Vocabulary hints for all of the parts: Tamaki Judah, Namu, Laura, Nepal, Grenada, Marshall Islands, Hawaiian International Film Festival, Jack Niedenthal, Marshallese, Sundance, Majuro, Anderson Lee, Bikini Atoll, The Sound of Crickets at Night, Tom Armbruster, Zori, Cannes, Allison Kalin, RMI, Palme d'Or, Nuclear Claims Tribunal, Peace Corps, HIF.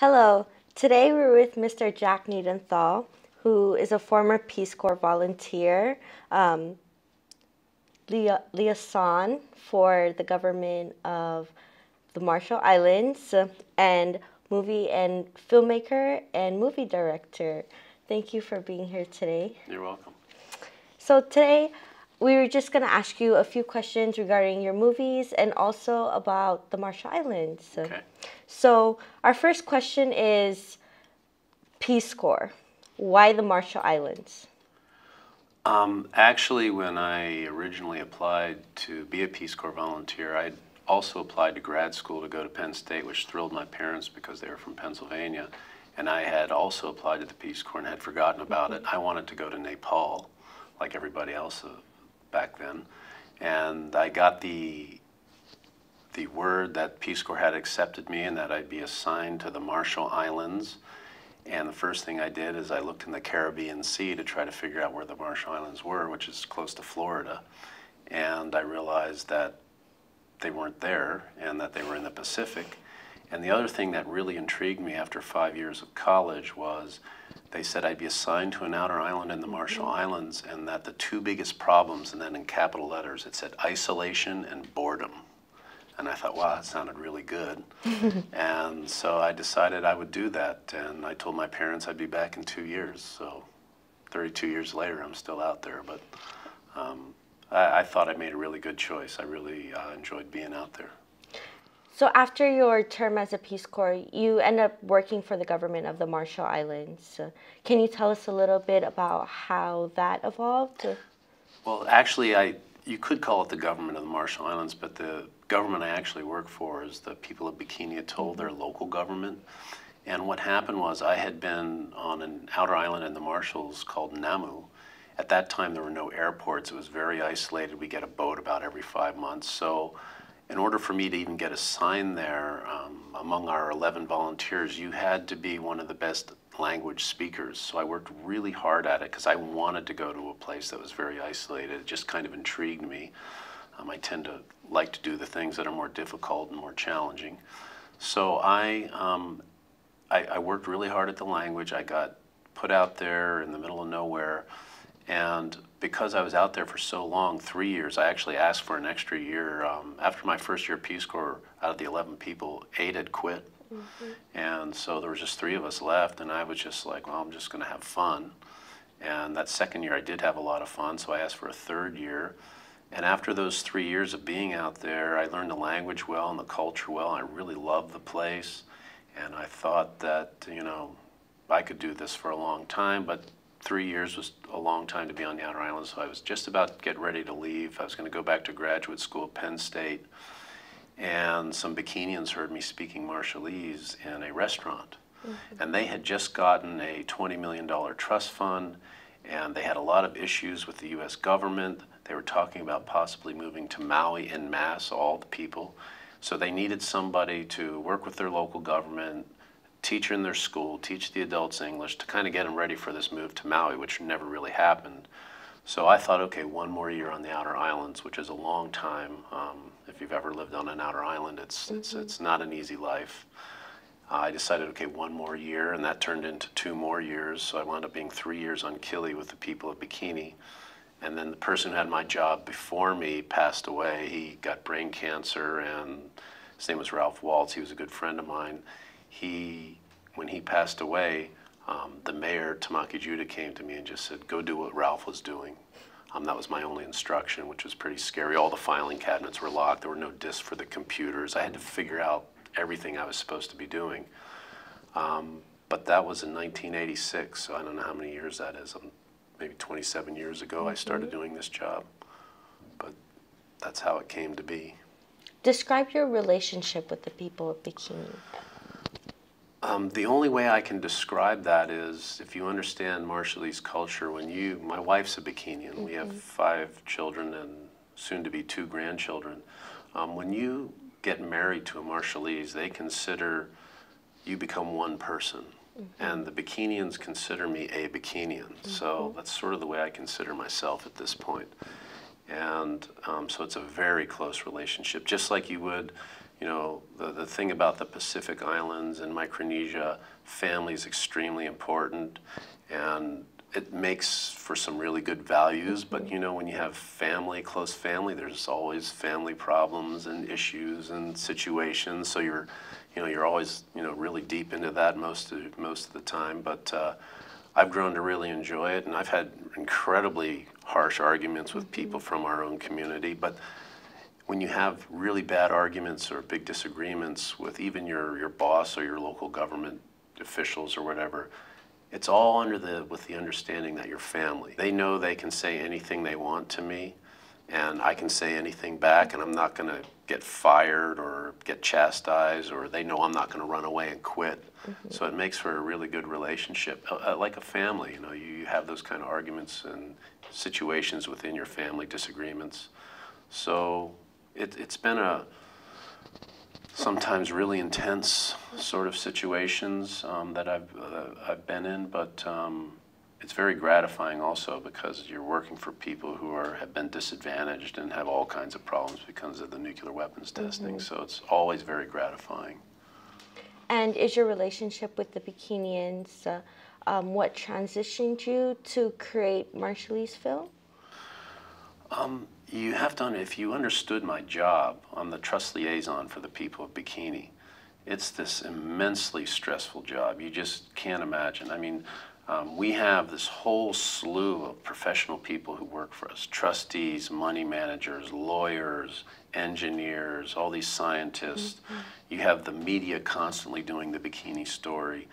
Hello, today we're with Mr. Jack Niedenthal, who is a former Peace Corps volunteer, liaison for the government of the Marshall Islands, and movie and filmmaker and movie director. Thank you for being here today. You're welcome. So today, we were just going to ask you a few questions regarding your movies and also about the Marshall Islands. Okay. So our first question is Peace Corps. Why the Marshall Islands? Actually, when I originally applied to be a Peace Corps volunteer, I also applied to grad school to go to Penn State, which thrilled my parents because they were from Pennsylvania. And I had also applied to the Peace Corps and had forgotten about it. I wanted to go to Nepal, like everybody else back then. And I got the word that Peace Corps had accepted me and that I'd be assigned to the Marshall Islands. And the first thing I did is I looked in the Caribbean Sea to try to figure out where the Marshall Islands were, which is close to Florida. And I realized that they weren't there and that they were in the Pacific. And the other thing that really intrigued me after 5 years of college was they said I'd be assigned to an outer island in the Marshall Islands and that the two biggest problems, and then in capital letters, it said isolation and boredom. And I thought, wow, that sounded really good. And so I decided I would do that. And I told my parents I'd be back in 2 years. So 32 years later, I'm still out there. But I thought I made a really good choice. I really enjoyed being out there. So after your term as a Peace Corps, you end up working for the government of the Marshall Islands. Can you tell us a little bit about how that evolved? Well, actually, you could call it the government of the Marshall Islands, but the government I actually work for is the people of Bikini Atoll, their local government. And what happened was I had been on an outer island in the Marshalls called Namu. At that time, there were no airports. It was very isolated. We get a boat about every 5 months. So in order for me to even get assigned there, among our 11 volunteers, you had to be one of the best language speakers. So I worked really hard at it because I wanted to go to a place that was very isolated. It just kind of intrigued me. I tend to like to do the things that are more difficult and more challenging. So I worked really hard at the language. I got put out there in the middle of nowhere. And because I was out there for so long, 3 years, I actually asked for an extra year. After my first year of Peace Corps, out of the 11 people, 8 had quit. And so there was just 3 of us left, and I was just like, well, I'm just going to have fun. And that second year, I did have a lot of fun, so I asked for a third year. And after those 3 years of being out there, I learned the language well and the culture well. I really loved the place, and I thought that, you know, I could do this for a long time, but 3 years was a long time to be on the outer island, so I was just about to get ready to leave. I was going to go back to graduate school at Penn State, and some Bikinians heard me speaking Marshallese in a restaurant. And they had just gotten a $20 million trust fund, and they had a lot of issues with the U.S. government. They were talking about possibly moving to Maui en masse, all the people. So they needed somebody to work with their local government, teach in their school, teach the adults English, to kind of get them ready for this move to Maui, which never really happened. So I thought, okay, one more year on the outer islands, which is a long time. If you've ever lived on an outer island, it's not an easy life. I decided, okay, one more year, and that turned into 2 more years. So I wound up being 3 years on Kili with the people of Bikini. And then the person who had my job before me passed away. He got brain cancer, and his name was Ralph Waltz. He was a good friend of mine. When he passed away, the mayor, Tamaki Judah, came to me and just said, go do what Ralph was doing. That was my only instruction, which was pretty scary. All the filing cabinets were locked. There were no disks for the computers. I had to figure out everything I was supposed to be doing. But that was in 1986, so I don't know how many years that is. Maybe 27 years ago I started doing this job, but that's how it came to be. Describe your relationship with the people of Bikini. The only way I can describe that is if you understand Marshallese culture. My wife's a Bikinian. We have 5 children and soon to be 2 grandchildren. When you get married to a Marshallese, they consider you become one person. And the Bikinians consider me a Bikinian. So that's sort of the way I consider myself at this point. And so it's a very close relationship, just like you would you know, the thing about the Pacific Islands and Micronesia, family is extremely important, and it makes for some really good values. But, you know, when you have family, close family, there's always family problems and issues and situations. So you're, you know, you're always, you know, really deep into that most of the time. But I've grown to really enjoy it, and I've had incredibly harsh arguments with people from our own community. But when you have really bad arguments or big disagreements with even your boss or your local government officials or whatever, it's all with the understanding that you're family. They know they can say anything they want to me, and I can say anything back, and I'm not going to get fired or get chastised, or they know I'm not going to run away and quit. Mm-hmm. So it makes for a really good relationship, like a family. You know, you have those kind of arguments and situations within your family, disagreements. So it's been a sometimes really intense sort of situations that I've been in, but it's very gratifying also, because you're working for people who have been disadvantaged and have all kinds of problems because of the nuclear weapons testing. Mm-hmm. So it's always very gratifying. And is your relationship with the Bikinians what transitioned you to create Marshallese film? You have to, if you understood my job, I'm the trust liaison for the people of Bikini. It's this immensely stressful job. You just can't imagine. I mean, we have this whole slew of professional people who work for us. Trustees, money managers, lawyers, engineers, all these scientists. Mm-hmm. You have the media constantly doing the Bikini story.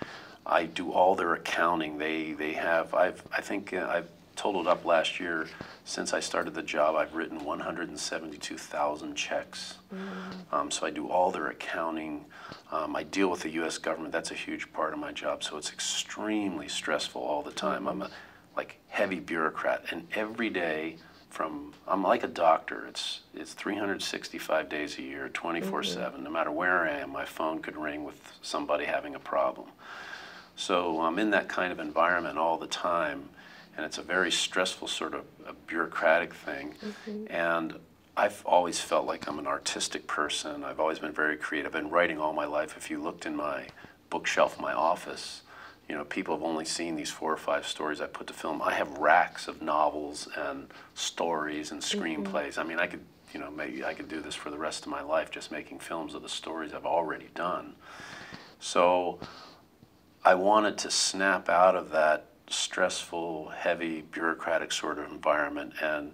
I do all their accounting. I've totaled up last year, since I started the job, I've written 172,000 checks. Mm-hmm. So I do all their accounting. I deal with the U.S. government. That's a huge part of my job. So it's extremely stressful all the time. Mm-hmm. I'm a heavy bureaucrat, and every day I'm like a doctor. It's 365 days a year, 24/7. Mm-hmm. No matter where I am, my phone could ring with somebody having a problem. So I'm in that kind of environment all the time. And it's a very stressful sort of a bureaucratic thing. Mm-hmm. And I've always felt like I'm an artistic person. I've always been very creative. I've been writing all my life. If you looked in my bookshelf, my office, you know, people have only seen these 4 or 5 stories I put to film. I have racks of novels and stories and screenplays. Mm-hmm. I mean, I could, you know, maybe I could do this for the rest of my life, just making films of the stories I've already done. So I wanted to snap out of that stressful, heavy, bureaucratic sort of environment and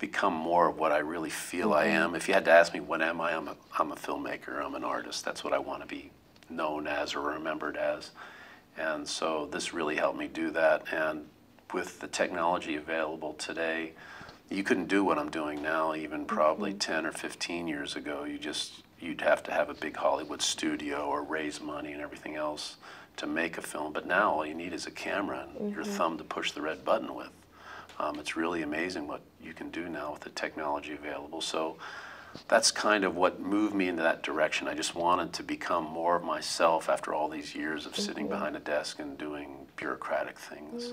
become more of what I really feel I am. If you had to ask me what am I, I'm a filmmaker, I'm an artist. That's what I want to be known as or remembered as. And so this really helped me do that. And with the technology available today, you couldn't do what I'm doing now even probably 10 or 15 years ago. You'd have to have a big Hollywood studio or raise money and everything else to make a film, but now all you need is a camera and your thumb to push the red button with. It's really amazing what you can do now with the technology available. So that's kind of what moved me into that direction. I just wanted to become more of myself after all these years of sitting behind a desk and doing bureaucratic things.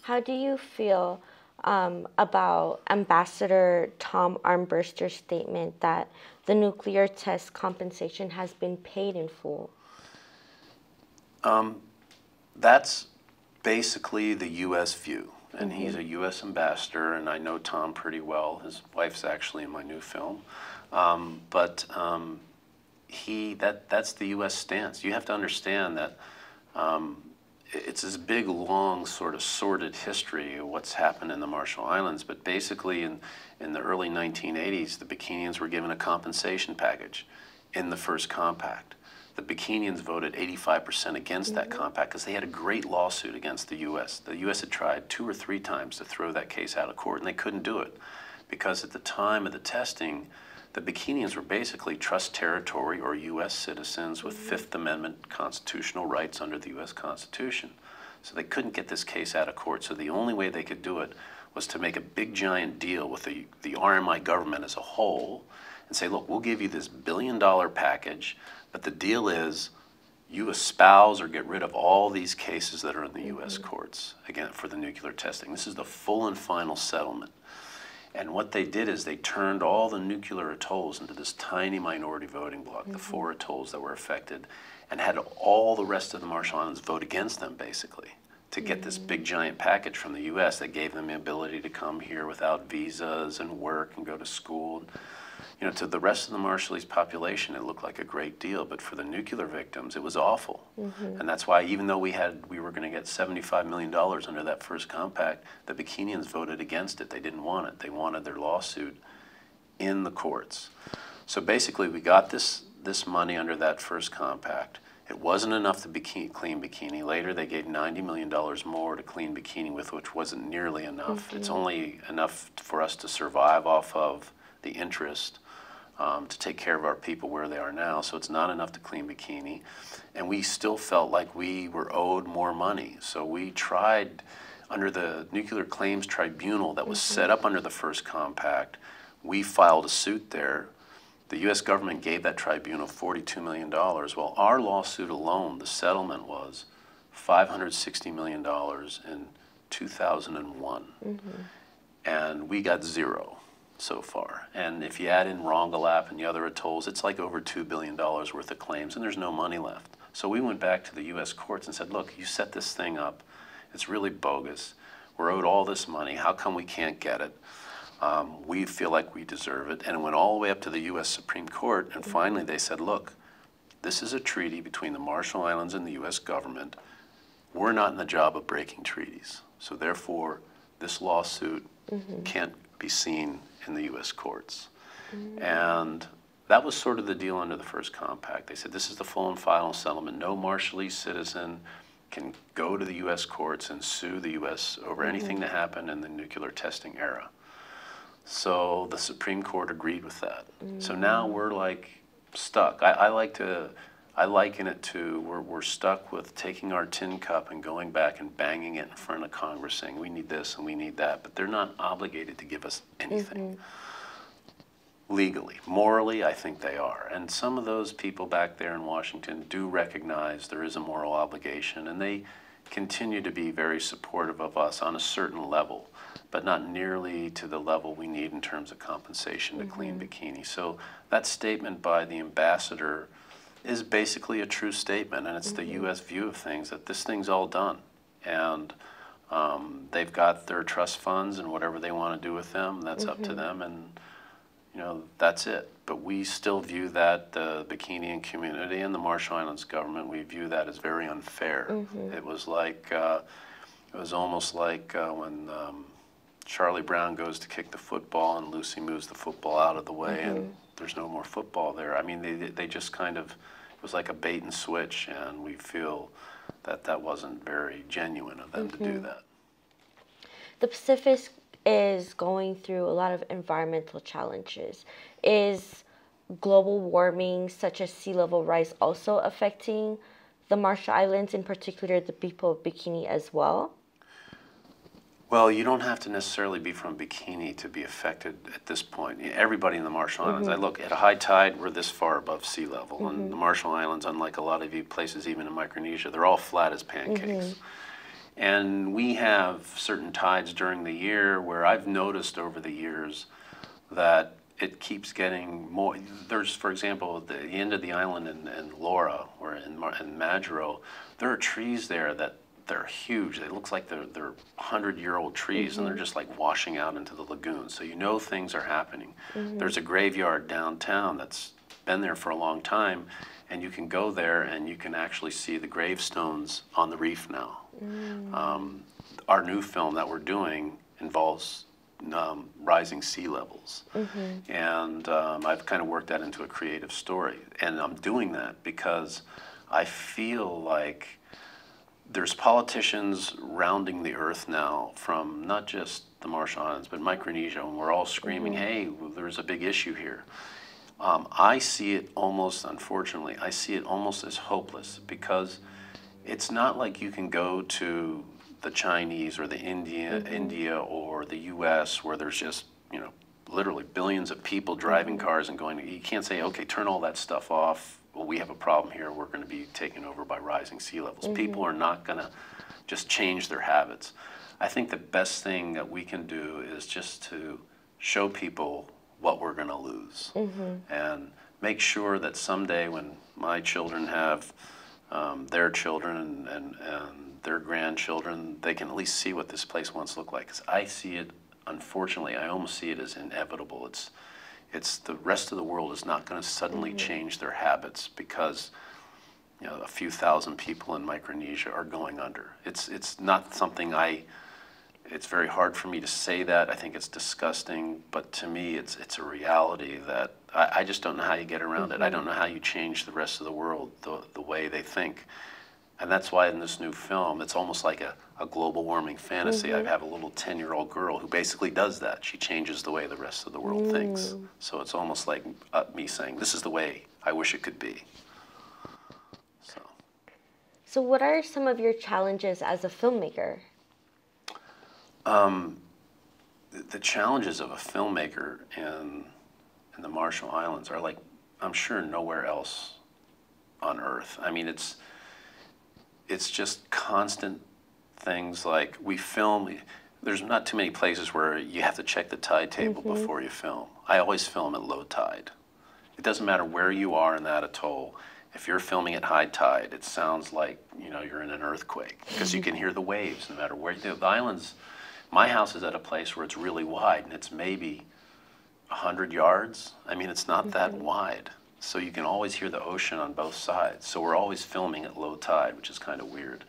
How do you feel about Ambassador Tom Armbruster's statement that the nuclear test compensation has been paid in full? That's basically the U.S. view, and he's a U.S. ambassador, and I know Tom pretty well. His wife's actually in my new film, that's the U.S. stance. You have to understand that it's this big, long, sort of sordid history of what's happened in the Marshall Islands, but basically in the early 1980s, the Bikinians were given a compensation package in the first compact. The Bikinians voted 85% against that compact because they had a great lawsuit against the U.S. The U.S. had tried 2 or 3 times to throw that case out of court, and they couldn't do it because at the time of the testing, the Bikinians were basically trust territory or U.S. citizens with Fifth Amendment constitutional rights under the U.S. Constitution. So they couldn't get this case out of court, so the only way they could do it was to make a big, giant deal with the RMI government as a whole and say, look, we'll give you this billion-dollar package, but the deal is you espouse or get rid of all these cases that are in the U.S. courts, again, for the nuclear testing. This is the full and final settlement. And what they did is they turned all the nuclear atolls into this tiny minority voting bloc, the four atolls that were affected, and had all the rest of the Marshall Islands vote against them, basically, to get this big giant package from the U.S. that gave them the ability to come here without visas and work and go to school. You know, to the rest of the Marshallese population, it looked like a great deal, but for the nuclear victims, it was awful. And that's why, even though we were going to get $75 million under that first compact, the Bikinians voted against it. They didn't want it. They wanted their lawsuit in the courts. So basically, we got this money under that first compact. It wasn't enough to clean Bikini. Later, they gave $90 million more to clean Bikini with, which wasn't nearly enough. It's only enough for us to survive off of the interest, to take care of our people where they are now. So it's not enough to clean Bikini. And we still felt like we were owed more money. So we tried under the Nuclear Claims Tribunal that was set up under the first compact. We filed a suit there. The U.S. government gave that tribunal $42 million. Well, our lawsuit alone, the settlement was $560 million in 2001. And we got zero so far. And if you add in Rongelap and the other atolls, it's like over $2 billion worth of claims, and there's no money left. So we went back to the U.S. courts and said, look, you set this thing up. It's really bogus. We're owed all this money. How come we can't get it? We feel like we deserve it. And it went all the way up to the U.S. Supreme Court, and finally they said, look, this is a treaty between the Marshall Islands and the U.S. government. We're not in the job of breaking treaties. So therefore, this lawsuit can't be seen in the U.S. courts. And that was sort of the deal under the first compact. They said, this is the full and final settlement. No Marshallese citizen can go to the U.S. courts and sue the U.S. over anything that happened in the nuclear testing era. So the Supreme Court agreed with that. So now we're like stuck. I liken it to we're stuck with taking our tin cup and going back and banging it in front of Congress saying we need this and we need that, but they're not obligated to give us anything. Legally. Morally, I think they are. And some of those people back there in Washington do recognize there is a moral obligation, and they continue to be very supportive of us on a certain level, but not nearly to the level we need in terms of compensation to clean Bikini. So that statement by the ambassador is basically a true statement, and it's the U.S. view of things, that this thing's all done. And they've got their trust funds and whatever they want to do with them, that's up to them, and you know, that's it. But we still view that, the Bikinian community and the Marshall Islands government, we view that as very unfair. It was like, it was almost like when Charlie Brown goes to kick the football and Lucy moves the football out of the way and there's no more football there. I mean, they just kind of, it was like a bait and switch, and we feel that that wasn't very genuine of them to do that. The Pacific is going through a lot of environmental challenges. Is global warming, such as sea level rise, also affecting the Marshall Islands, in particular the people of Bikini as well? Well, you don't have to necessarily be from Bikini to be affected at this point. Everybody in the Marshall Islands, I look, at a high tide, we're this far above sea level. And the Marshall Islands, unlike a lot of places, even in Micronesia, they're all flat as pancakes. And we have certain tides during the year where I've noticed over the years that it keeps getting more. There's, for example, at the end of the island in Laura, or in Majuro, there are trees there that they're huge. It looks like they're 100-year-old trees, and they're just like washing out into the lagoon. So you know things are happening. There's a graveyard downtown that's been there for a long time, and you can go there and you can actually see the gravestones on the reef now. Our new film that we're doing involves rising sea levels. And I've kind of worked that into a creative story. And I'm doing that because I feel like there's politicians rounding the earth now from not just the Marshall Islands, but Micronesia, and we're all screaming, hey, well, there's a big issue here. I see it almost, unfortunately, I see it almost as hopeless, because it's not like you can go to the Chinese or the India or the U.S. where there's just, you know, literally billions of people driving cars and going, you can't say, okay, turn all that stuff off. Well, we have a problem here, we're going to be taken over by rising sea levels. People are not going to just change their habits. I think the best thing that we can do is just to show people what we're going to lose, and make sure that someday when my children have their children and their grandchildren, they can at least see what this place once looked like. Because I see it, unfortunately, I almost see it as inevitable. It's the rest of the world is not going to suddenly change their habits because, you know, a few thousand people in Micronesia are going under. It's not something I. It's very hard for me to say that. I think it's disgusting, but to me, it's a reality that I just don't know how you get around it. I don't know how you change the rest of the world the way they think, and that's why in this new film, it's almost like a global warming fantasy. I have a little 10-year-old girl who basically does that. She changes the way the rest of the world thinks. So it's almost like me saying, "This is the way I wish it could be." So what are some of your challenges as a filmmaker? The challenges of a filmmaker in the Marshall Islands are like, I'm sure, nowhere else on Earth. I mean, it's just constant things like we film. There's not too many places where you have to check the tide table before you film. I always film at low tide. It doesn't matter where you are in that atoll. If you're filming at high tide, it sounds like, you know, you're in an earthquake because you can hear the waves no matter where. The islands, my house is at a place where it's really wide and it's maybe 100 yards. I mean, it's not that wide. So you can always hear the ocean on both sides. So we're always filming at low tide, which is kind of weird.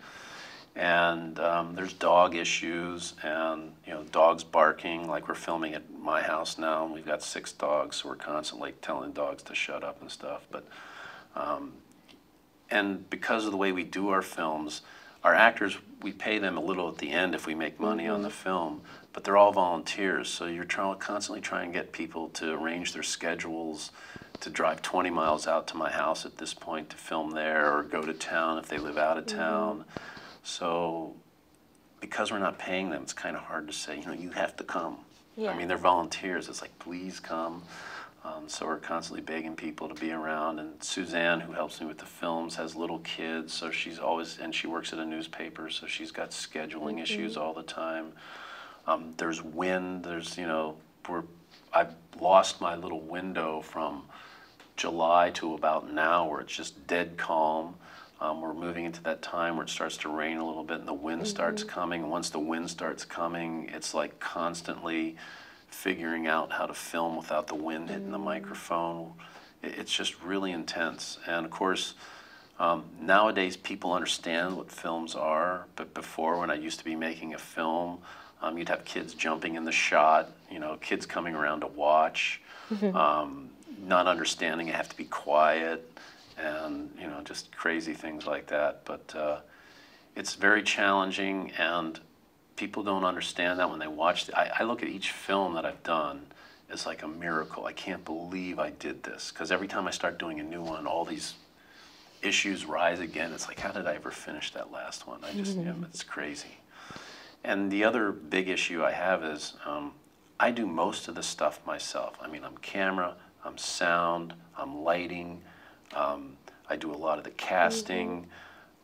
And there's dog issues and, you know, dogs barking. Like we're filming at my house now and we've got 6 dogs. So we're constantly telling dogs to shut up and stuff. But and because of the way we do our films, our actors, we pay them a little at the end if we make money on the film, but they're all volunteers, so you're constantly trying to get people to arrange their schedules, to drive 20 miles out to my house at this point to film there, or go to town if they live out of town. So because we're not paying them, it's kind of hard to say, you know, you have to come. I mean, they're volunteers. It's like, please come. So we're constantly begging people to be around, and Suzanne, who helps me with the films, has little kids, so she's always, and she works at a newspaper, so she's got scheduling issues all the time. There's wind, there's, you know, I've lost my little window from July to about now where it's just dead calm. We're moving into that time where it starts to rain a little bit and the wind starts coming, and once the wind starts coming, it's like constantly figuring out how to film without the wind hitting the microphone. It's just really intense. And of course, nowadays people understand what films are, but before, when I used to be making a film, you'd have kids jumping in the shot, you know, kids coming around to watch, not understanding I have to be quiet, and, you know, just crazy things like that. But it's very challenging, and people don't understand that when they watch. I look at each film that I've done as like a miracle. I can't believe I did this, because every time I start doing a new one, all these issues rise again. It's like, how did I ever finish that last one? I just, it's crazy. And the other big issue I have is I do most of the stuff myself. I mean, I'm camera, I'm sound, I'm lighting. I do a lot of the casting.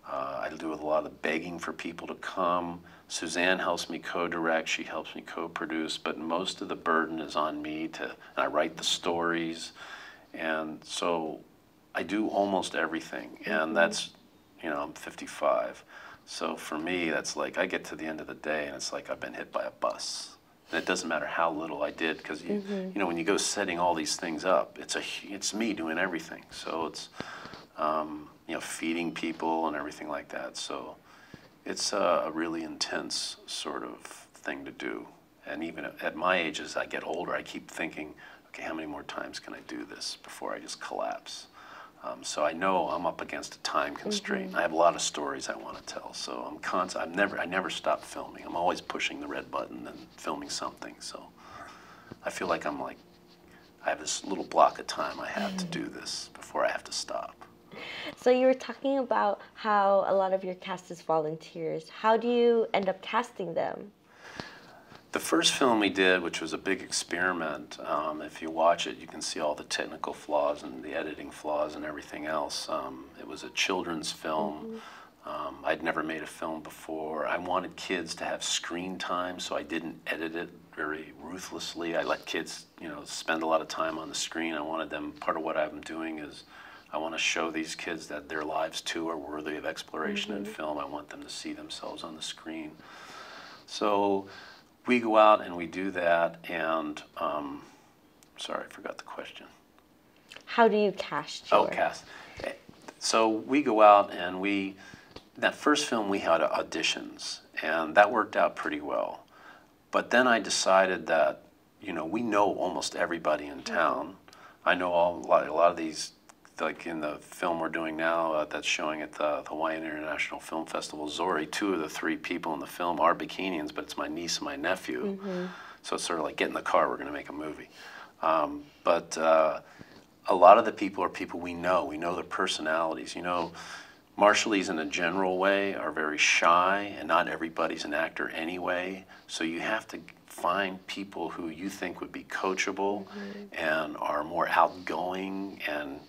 I do a lot of begging for people to come. Suzanne helps me co-direct, she helps me co-produce, but most of the burden is on me and I write the stories. And so I do almost everything. And that's, you know, I'm 55. So for me, that's like, I get to the end of the day and it's like I've been hit by a bus. And it doesn't matter how little I did, because, you know, when you go setting all these things up, it's me doing everything. So it's, you know, feeding people and everything like that. So it's a really intense sort of thing to do. And even at my age, as I get older, I keep thinking, okay, how many more times can I do this before I just collapse? So I know I'm up against a time constraint. I have a lot of stories I want to tell, so I'm I never stop filming. I'm always pushing the red button and filming something. So I feel like I have this little block of time I have to do this before I have to stop. So you were talking about how a lot of your cast is volunteers. How do you end up casting them? The first film we did, which was a big experiment, if you watch it, you can see all the technical flaws and the editing flaws and everything else. It was a children's film. I'd never made a film before. I wanted kids to have screen time, so I didn't edit it very ruthlessly. I let kids, you know, spend a lot of time on the screen. I wanted them, part of what I'm doing is I want to show these kids that their lives too are worthy of exploration in film. I want them to see themselves on the screen. So we go out and we do that, and sorry, I forgot the question. How do you cast your... Oh, cast. So we go out and we, that first film we had auditions, and that worked out pretty well. But then I decided that, you know, we know almost everybody in town. I know a lot of these, like in the film we're doing now that's showing at the Hawaiian International Film Festival, Zori, 2 of the 3 people in the film are Bikinians, but it's my niece and my nephew. So it's sort of like, get in the car, we're going to make a movie. A lot of the people are people we know. We know their personalities. You know, Marshallese in a general way are very shy, and not everybody's an actor anyway. So you have to find people who you think would be coachable and are more outgoing. And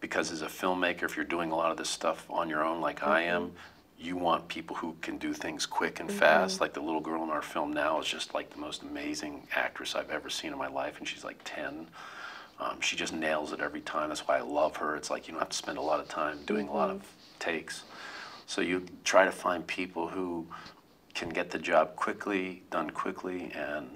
because as a filmmaker, if you're doing a lot of this stuff on your own like I am, you want people who can do things quick and fast. Like the little girl in our film now is just like the most amazing actress I've ever seen in my life, and she's like 10. She just nails it every time. That's why I love her. It's like you don't have to spend a lot of time doing a lot of takes. So you try to find people who can get the job quickly, done quickly, and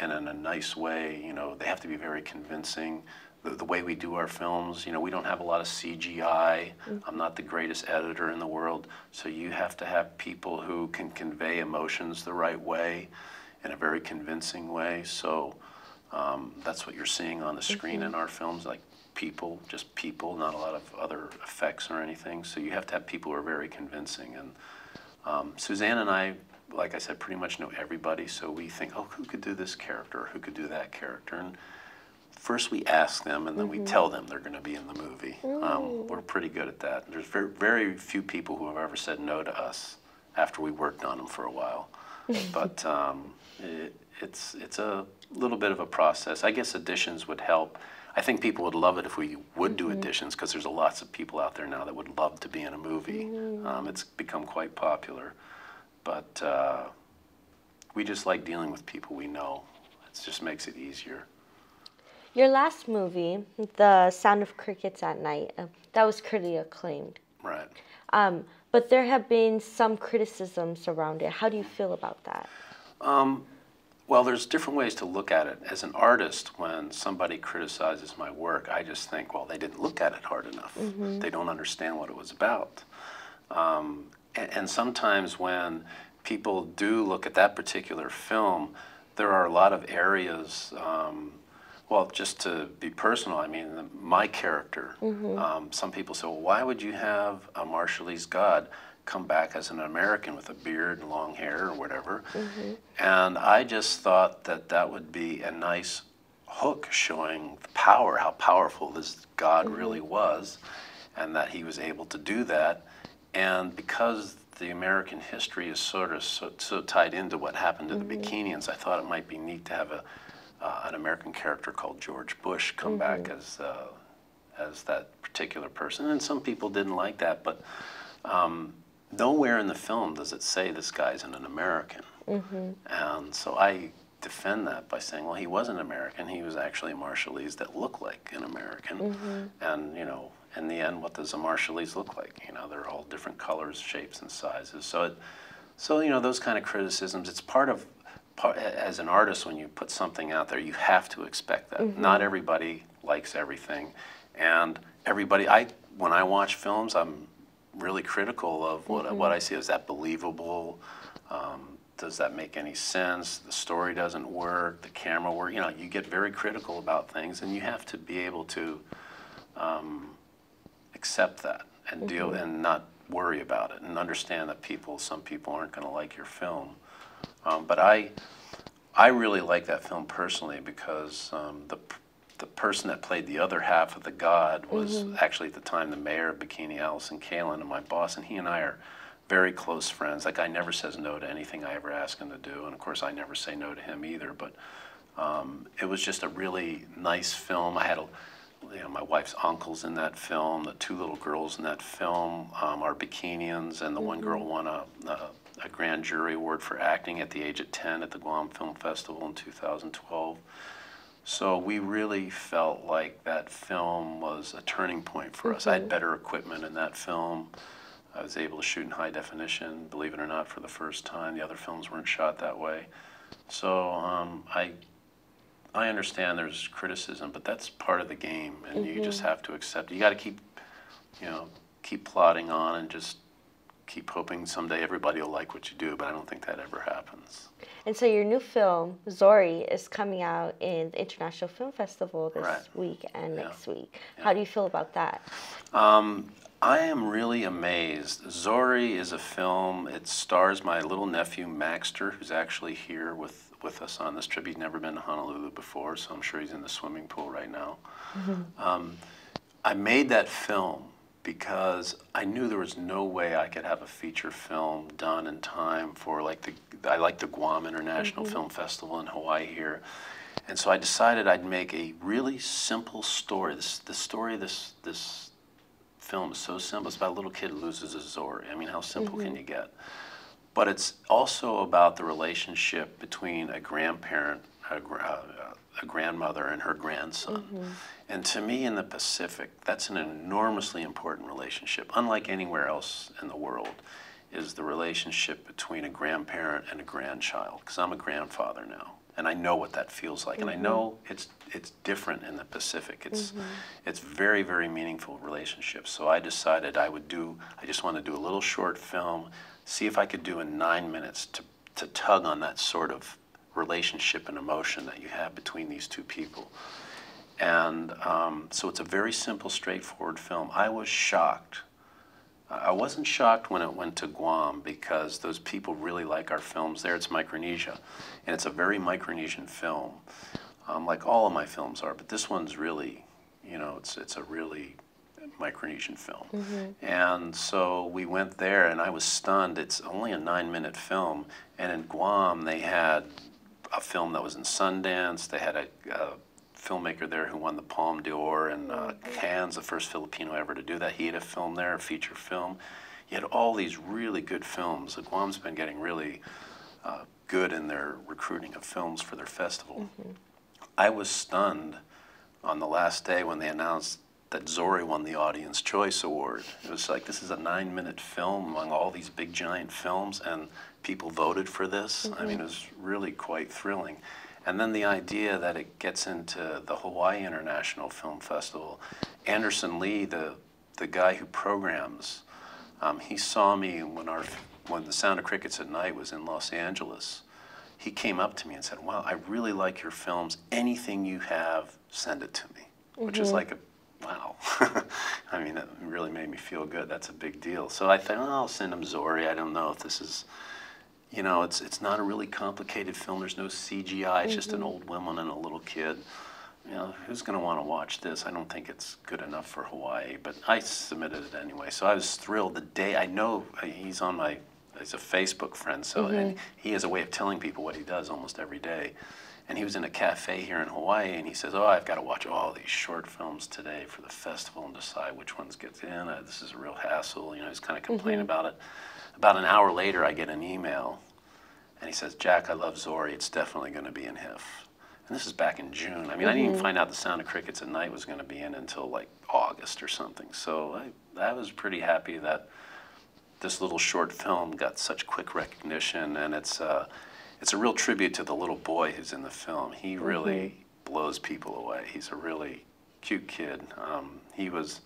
in a nice way. You know, they have to be very convincing. The way we do our films, you know, we don't have a lot of CGI. I'm not the greatest editor in the world. So you have to have people who can convey emotions the right way, in a very convincing way. So that's what you're seeing on the screen in our films, like people, just people, not a lot of other effects or anything. So you have to have people who are very convincing. And Suzanne and I, like I said, pretty much know everybody. So we think, oh, who could do this character? Who could do that character? And first we ask them, and then we tell them they're going to be in the movie. We're pretty good at that. There's very, very few people who have ever said no to us after we worked on them for a while. But it's a little bit of a process. I guess auditions would help. I think people would love it if we would do auditions, because there's lots of people out there now that would love to be in a movie. It's become quite popular. But we just like dealing with people we know. It just makes it easier. Your last movie, The Sound of Crickets at Night, that was critically acclaimed. Right. But there have been some criticisms around it. How do you feel about that? Well, there's different ways to look at it. As an artist, when somebody criticizes my work, I just think, well, they didn't look at it hard enough. They don't understand what it was about. And sometimes when people do look at that particular film, there are a lot of areas, well, just to be personal, I mean, my character. Some people say, well, why would you have a Marshallese god come back as an American with a beard and long hair or whatever? And I just thought that that would be a nice hook showing the power, how powerful this god really was, and that he was able to do that. And because the American history is sort of so tied into what happened to the Bikinians, I thought it might be neat to have an American character called George Bush come back as that particular person. And some people didn't like that, but nowhere in the film does it say this guy isn't an American. And so I defend that by saying, well, he was an American. He was actually a Marshallese that looked like an American. And, you know, in the end, what does a Marshallese look like? You know, they're all different colors, shapes, and sizes. So, you know, those kind of criticisms, it's part of... As an artist, when you put something out there, you have to expect that. Not everybody likes everything, and everybody. When I watch films, I'm really critical of what I see. Is that believable? Does that make any sense? The story doesn't work. The camera work. You know, you get very critical about things, and you have to be able to accept that and deal and not worry about it, and understand that some people aren't going to like your film. But I really like that film personally, because the person that played the other half of the god was actually at the time the mayor of Bikini, Allison Kalin, and my boss, and he and I are very close friends. That guy never says no to anything I ever ask him to do, and of course I never say no to him either, but it was just a really nice film. I had a you know, my wife's uncle's in that film. The two little girls in that film are Bikinians, and the one girl won a grand jury award for acting at the age of 10 at the Guam Film Festival in 2012. So we really felt like that film was a turning point for us. I had better equipment in that film. I was able to shoot in high definition, believe it or not, for the first time. The other films weren't shot that way. So I understand there's criticism, but that's part of the game, and you just have to accept it. You got to keep, you know, keep plodding on and just keep hoping someday everybody will like what you do, but I don't think that ever happens. And so your new film, Zori, is coming out in the International Film Festival this week and next week. How do you feel about that? I am really amazed. Zori is a film, it stars my little nephew, Maxter, who's actually here with us on this trip. He'd never been to Honolulu before, so I'm sure he's in the swimming pool right now. I made that film because I knew there was no way I could have a feature film done in time for, like, I like the Guam International Film Festival in Hawaii here. And so I decided I'd make a really simple story. This film is so simple. It's about a little kid who loses his Zori. I mean, how simple can you get? But it's also about the relationship between a grandparent, a grandmother, and her grandson. And to me, in the Pacific, that's an enormously important relationship, unlike anywhere else in the world, is the relationship between a grandparent and a grandchild, because I'm a grandfather now, and I know what that feels like. And I know it's different in the Pacific. It's very, very meaningful relationships. So I decided I just wanted to do a little short film, see if I could do in 9 minutes to tug on that sort of relationship and emotion that you have between these two people. And so it's a very simple, straightforward film. I was shocked. I wasn't shocked when it went to Guam because those people really like our films there. It's Micronesia, and it's a very Micronesian film, like all of my films are, but this one's really, you know, it's a really Micronesian film. And so we went there, and I was stunned. It's only a 9-minute film, and in Guam they had a film that was in Sundance. They had a filmmaker there who won the Palme d'Or in Cannes, the first Filipino ever to do that. He had a film there, a feature film. He had all these really good films. The Guam's been getting really good in their recruiting of films for their festival. I was stunned on the last day when they announced that Zori won the Audience Choice Award. It was like, this is a 9-minute film among all these big giant films, and people voted for this. I mean, it was really quite thrilling. And then the idea that it gets into the Hawaii International Film Festival. Anderson Lee, the guy who programs, he saw me when The Sound of Crickets at Night was in Los Angeles. He came up to me and said, wow, I really like your films. Anything you have, send it to me, which is like a wow. I mean, that really made me feel good. That's a big deal. So I thought, oh, I'll send him Zori. I don't know if this is, you know, it's not a really complicated film. There's no CGI. It's just an old woman and a little kid. You know, who's going to want to watch this? I don't think it's good enough for Hawaii, but I submitted it anyway. So I was thrilled the day. I know he's a Facebook friend, so and he has a way of telling people what he does almost every day. And he was in a cafe here in Hawaii, and he says, oh, I've got to watch all these short films today for the festival and decide which ones gets in. This is a real hassle. You know, he's kind of complaining about it. About an hour later, I get an email, and he says, Jack, I love Zori. It's definitely going to be in HIF. And this is back in June. I mean, I didn't even find out The Sound of Crickets at Night was going to be in until, like, August or something. So I was pretty happy that this little short film got such quick recognition, and it's a real tribute to the little boy who's in the film. He really blows people away. He's a really cute kid. He was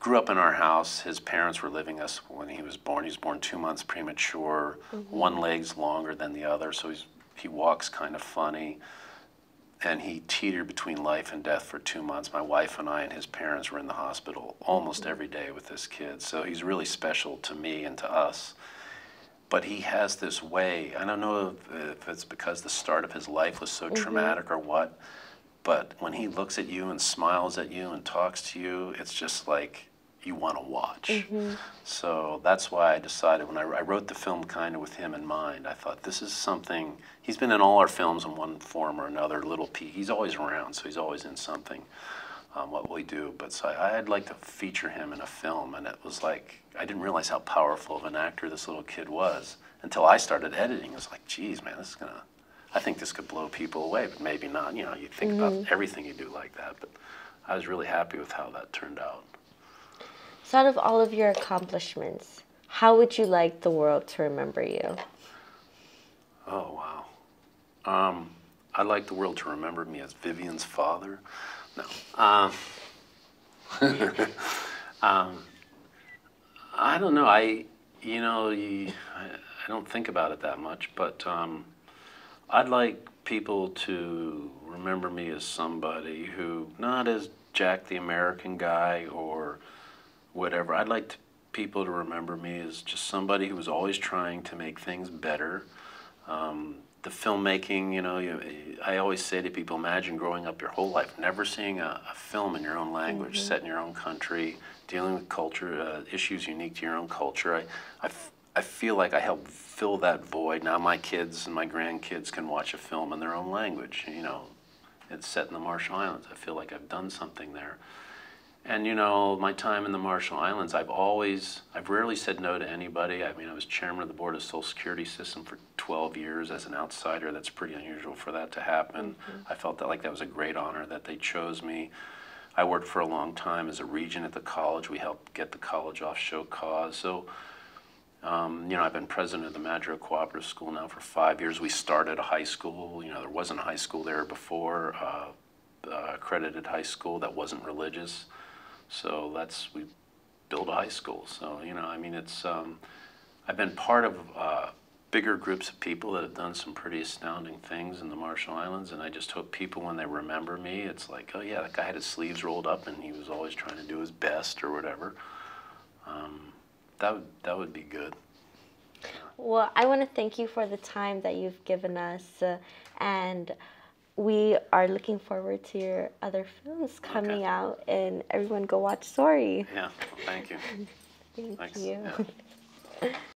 grew up in our house. His parents were living us when he was born. He was born 2 months premature. One leg's longer than the other, so he walks kind of funny. And he teetered between life and death for 2 months. My wife and I and his parents were in the hospital almost every day with this kid. So he's really special to me and to us. But he has this way, I don't know if it's because the start of his life was so traumatic or what, but when he looks at you and smiles at you and talks to you, it's just like you want to watch. Mm-hmm. So that's why I decided when I wrote the film kind of with him in mind, I thought this is something, he's been in all our films in one form or another, little P, he's always around, so he's always in something, what we do. But so I'd like to feature him in a film, and it was like, I didn't realize how powerful of an actor this little kid was until I started editing. It's like, geez, man, this is gonna, I think this could blow people away, but maybe not. You know, you think mm-hmm. about everything you do like that, but I was really happy with how that turned out. So out of all of your accomplishments, how would you like the world to remember you? Oh, wow. I'd like the world to remember me as Vivian's father. No. I don't know. I don't think about it that much, but I'd like people to remember me as somebody who, not as Jack the American guy or whatever. I'd like people to remember me as just somebody who was always trying to make things better. The filmmaking, you know, I always say to people, imagine growing up your whole life, never seeing a film in your own language, mm-hmm. set in your own country, dealing with culture, issues unique to your own culture. I feel like I helped fill that void. Now my kids and my grandkids can watch a film in their own language. You know, it's set in the Marshall Islands. I feel like I've done something there. And you know, my time in the Marshall Islands, I've rarely said no to anybody. I mean, I was chairman of the board of Social Security System for 12 years as an outsider. That's pretty unusual for that to happen. Mm-hmm. I felt that like that was a great honor that they chose me. I worked for a long time as a regent at the college. We helped get the college off show cause. So, you know, I've been president of the Maduro Cooperative School now for 5 years. We started a high school. You know, there wasn't a high school there before, accredited high school that wasn't religious. So that's, we build a high school. So, you know, I mean, it's, I've been part of bigger groups of people that have done some pretty astounding things in the Marshall Islands, and I just hope people, when they remember me, it's like, oh yeah, that guy had his sleeves rolled up and he was always trying to do his best or whatever. That would be good. Well, I want to thank you for the time that you've given us, and we are looking forward to your other films coming okay. out, and everyone go watch Zori. Yeah, well, thank you. Thanks. You. Yeah.